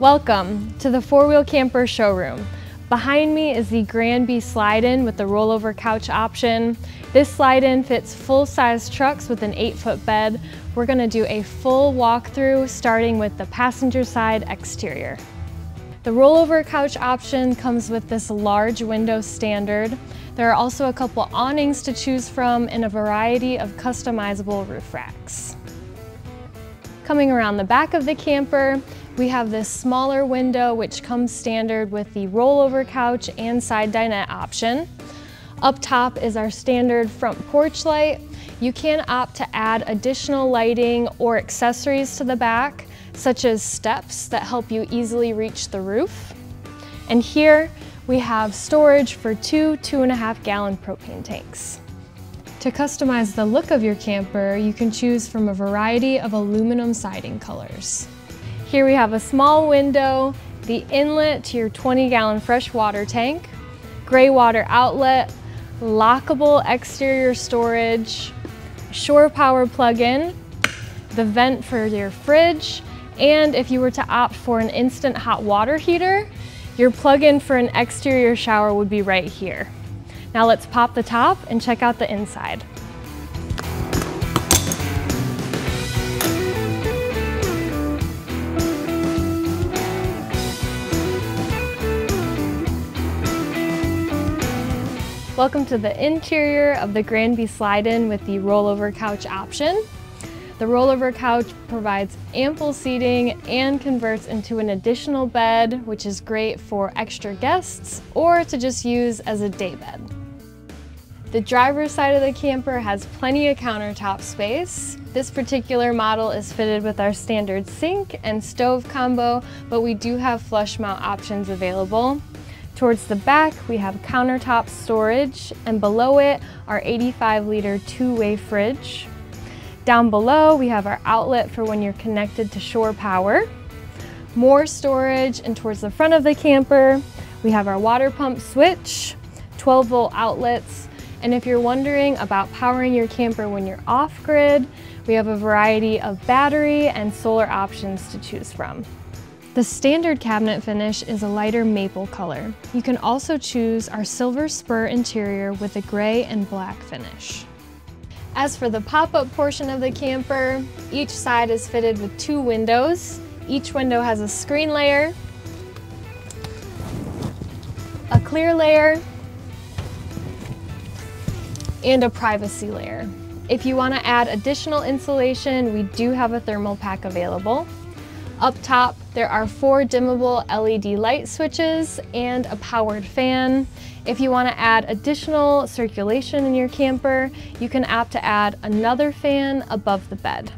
Welcome to the Four Wheel Camper showroom. Behind me is the Grandby slide-in with the rollover couch option. This slide-in fits full-size trucks with an 8-foot bed. We're going to do a full walkthrough starting with the passenger side exterior. The rollover couch option comes with this large window standard. There are also a couple awnings to choose from and a variety of customizable roof racks. Coming around the back of the camper, we have this smaller window which comes standard with the rollover couch and side dinette option. Up top is our standard front porch light. You can opt to add additional lighting or accessories to the back, such as steps that help you easily reach the roof. And here we have storage for two 2.5-gallon propane tanks. To customize the look of your camper, you can choose from a variety of aluminum siding colors. Here we have a small window, the inlet to your 20-gallon fresh water tank, gray water outlet, lockable exterior storage, shore power plug-in, the vent for your fridge, and if you were to opt for an instant hot water heater, your plug-in for an exterior shower would be right here. Now let's pop the top and check out the inside. Welcome to the interior of the Grandby slide-in with the rollover couch option. The rollover couch provides ample seating and converts into an additional bed, which is great for extra guests or to just use as a day bed. The driver's side of the camper has plenty of countertop space. This particular model is fitted with our standard sink and stove combo, but we do have flush mount options available. Towards the back, we have countertop storage, and below it, our 85-liter two-way fridge. Down below, we have our outlet for when you're connected to shore power. More storage, and towards the front of the camper, we have our water pump switch, 12-volt outlets, and if you're wondering about powering your camper when you're off-grid, we have a variety of battery and solar options to choose from. The standard cabinet finish is a lighter maple color. You can also choose our silver spur interior with a gray and black finish. As for the pop-up portion of the camper, each side is fitted with two windows. Each window has a screen layer, a clear layer, and a privacy layer. If you want to add additional insulation, we do have a thermal pack available. Up top, there are four dimmable LED light switches and a powered fan. If you want to add additional circulation in your camper, you can opt to add another fan above the bed.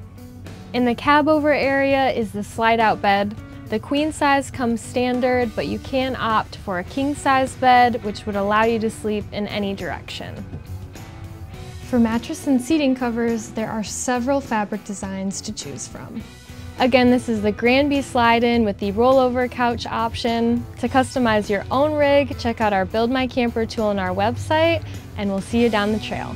In the cab over area is the slide-out bed. The queen size comes standard, but you can opt for a king-size bed, which would allow you to sleep in any direction. For mattress and seating covers, there are several fabric designs to choose from. Again, this is the Grandby slide-in with the rollover couch option. To customize your own rig, check out our Build My Camper tool on our website, and we'll see you down the trail.